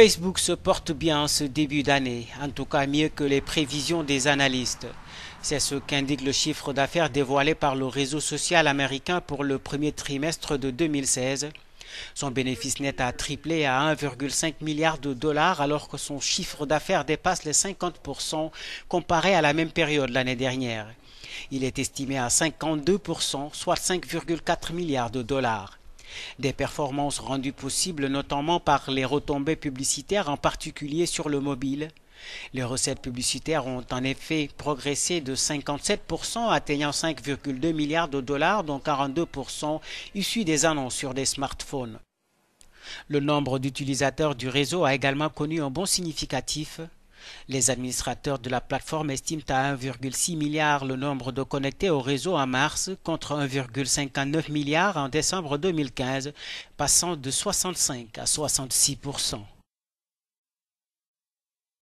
Facebook se porte bien en ce début d'année, en tout cas mieux que les prévisions des analystes. C'est ce qu'indique le chiffre d'affaires dévoilé par le réseau social américain pour le premier trimestre de 2016. Son bénéfice net a triplé à 1,5 milliard de dollars alors que son chiffre d'affaires dépasse les 50% comparé à la même période l'année dernière. Il est estimé à 52%, soit 5,4 milliards de dollars. Des performances rendues possibles notamment par les retombées publicitaires, en particulier sur le mobile. Les recettes publicitaires ont en effet progressé de 57%, atteignant 5,2 milliards de dollars, dont 42% issus des annonces sur des smartphones. Le nombre d'utilisateurs du réseau a également connu un bond significatif. Les administrateurs de la plateforme estiment à 1,6 milliard le nombre de connectés au réseau en mars, contre 1,59 milliard en décembre 2015, passant de 65 à 66%.